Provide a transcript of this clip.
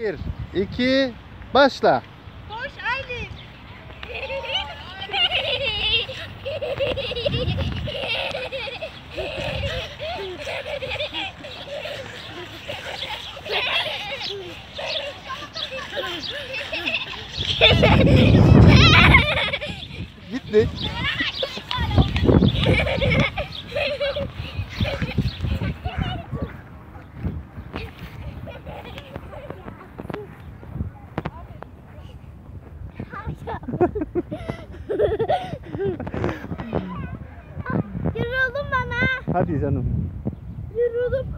1, 2, başla. Koş Aylin. Gitti. Yoruldum bana. Hadi canım. Yoruldum.